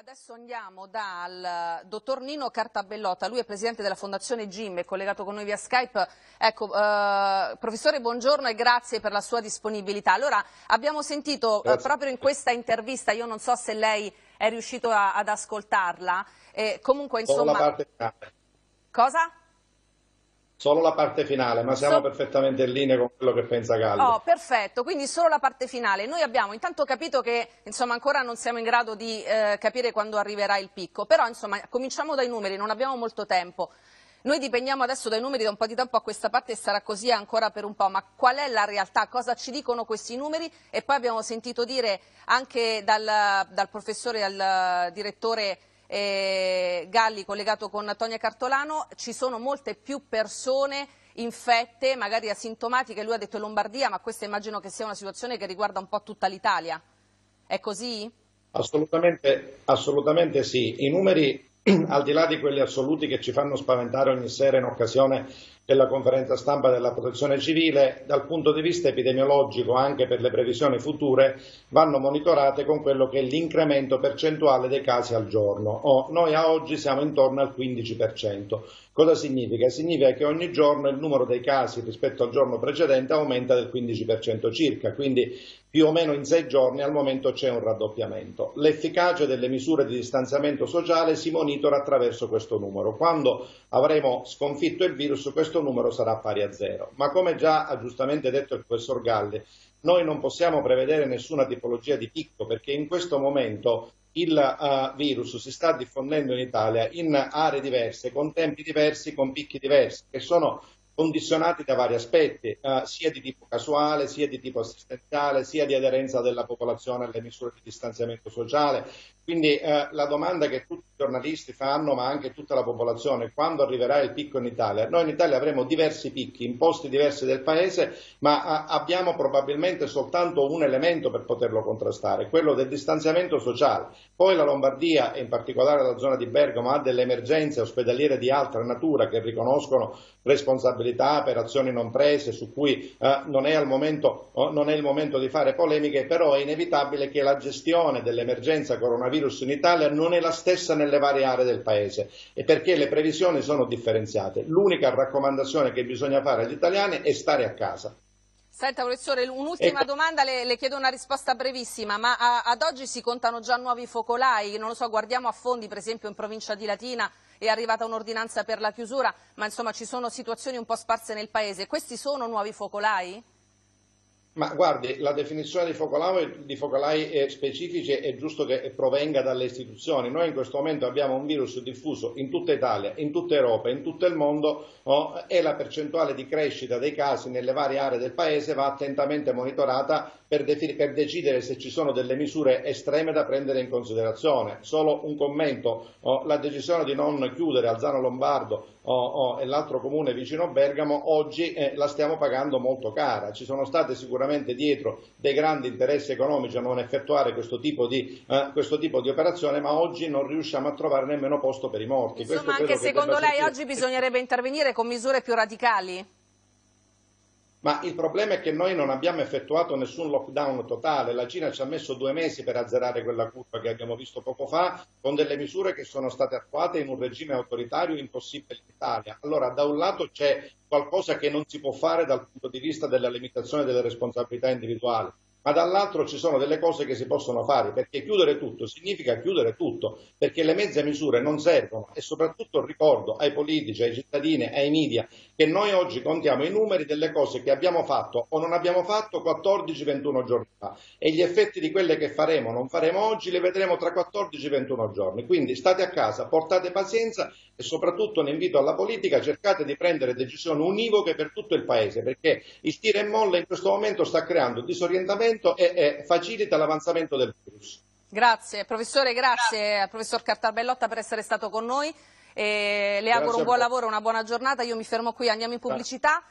Adesso andiamo dal dottor Nino Cartabellotta, lui è presidente della Fondazione GIMBE, collegato con noi via Skype. Ecco, professore, buongiorno e grazie per la sua disponibilità. Allora, abbiamo sentito proprio in questa intervista, io non so se lei è riuscito ad ascoltarla, comunque insomma... Cosa? Solo la parte finale, ma siamo perfettamente in linea con quello che pensa Gallo. Oh, perfetto, quindi solo la parte finale. Noi abbiamo intanto capito che insomma, ancora non siamo in grado di capire quando arriverà il picco, però insomma, cominciamo dai numeri, non abbiamo molto tempo. Noi dipendiamo adesso dai numeri da un po' di tempo a questa parte e sarà così ancora per un po', ma qual è la realtà? Cosa ci dicono questi numeri? E poi abbiamo sentito dire anche dal professore, al direttore Galli, collegato con Antonia Cartolano, ci sono molte più persone infette, magari asintomatiche, lui ha detto in Lombardia, ma questa immagino che sia una situazione che riguarda un po' tutta l'Italia. È così? Assolutamente sì. I numeri, al di là di quelli assoluti che ci fanno spaventare ogni sera in occasione della conferenza stampa della protezione civile, dal punto di vista epidemiologico, anche per le previsioni future, vanno monitorate con quello che è l'incremento percentuale dei casi al giorno. Noi a oggi siamo intorno al 15%. Cosa significa? Significa che ogni giorno il numero dei casi rispetto al giorno precedente aumenta del 15% circa, quindi più o meno in 6 giorni al momento c'è un raddoppiamento. L'efficacia delle misure di distanziamento sociale si monitora attraverso questo numero. Quando avremo sconfitto il virus, questo numero sarà pari a 0. Ma come già ha giustamente detto il professor Galli, noi non possiamo prevedere nessuna tipologia di picco, perché in questo momento il virus si sta diffondendo in Italia in aree diverse, con tempi diversi, con picchi diversi, che sono condizionati da vari aspetti, sia di tipo casuale, sia di tipo assistenziale, sia di aderenza della popolazione alle misure di distanziamento sociale. Quindi la domanda che tutti i giornalisti fanno, ma anche tutta la popolazione, quando arriverà il picco in Italia? Noi in Italia avremo diversi picchi in posti diversi del Paese, ma abbiamo probabilmente soltanto un elemento per poterlo contrastare, quello del distanziamento sociale. Poi la Lombardia, e in particolare la zona di Bergamo, ha delle emergenze ospedaliere di altra natura che riconoscono responsabilità per azioni non prese, su cui non è il momento di fare polemiche, però è inevitabile che la gestione dell'emergenza coronavirus in Italia non è la stessa nelle varie aree del Paese, e perché le previsioni sono differenziate. L'unica raccomandazione che bisogna fare agli italiani è stare a casa. Senta professore, un'ultima domanda, le chiedo una risposta brevissima, ma ad oggi si contano già nuovi focolai? Non lo so, guardiamo a Fondi, per esempio in provincia di Latina è arrivata un'ordinanza per la chiusura, ma insomma ci sono situazioni un po' sparse nel Paese. Questi sono nuovi focolai? Ma guardi, la definizione di focolai specifici è giusto che provenga dalle istituzioni. Noi in questo momento abbiamo un virus diffuso in tutta Italia, in tutta Europa, in tutto il mondo, e la percentuale di crescita dei casi nelle varie aree del Paese va attentamente monitorata per decidere se ci sono delle misure estreme da prendere in considerazione. Solo un commento, la decisione di non chiudere Alzano Lombardo e l'altro comune vicino Bergamo oggi la stiamo pagando molto cara. Ci sono state sicuramente dietro dei grandi interessi economici a non effettuare questo tipo di operazione, ma oggi non riusciamo a trovare nemmeno posto per i morti. Insomma, anche secondo lei oggi bisognerebbe intervenire con misure più radicali? Ma il problema è che noi non abbiamo effettuato nessun lockdown totale. La Cina ci ha messo 2 mesi per azzerare quella curva che abbiamo visto poco fa, con delle misure che sono state attuate in un regime autoritario impossibile in Italia. Allora, da un lato c'è qualcosa che non si può fare dal punto di vista della limitazione delle responsabilità individuali, ma dall'altro ci sono delle cose che si possono fare, perché chiudere tutto significa chiudere tutto, perché le mezze misure non servono, e soprattutto ricordo ai politici, ai cittadini, ai media, che noi oggi contiamo i numeri delle cose che abbiamo fatto o non abbiamo fatto 14-21 giorni fa, e gli effetti di quelle che faremo o non faremo oggi li vedremo tra 14-21 giorni. Quindi state a casa, portate pazienza e soprattutto un invito alla politica: cercate di prendere decisioni univoche per tutto il Paese, perché il tira e molla in questo momento sta creando disorientamento e facilita l'avanzamento del virus. Grazie professore, grazie al professor Cartabellotta per essere stato con noi, le auguro un buon lavoro, una buona giornata. Io mi fermo qui, andiamo in pubblicità.